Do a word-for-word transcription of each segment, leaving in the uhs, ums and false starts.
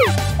What?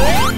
Oh,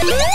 Woo!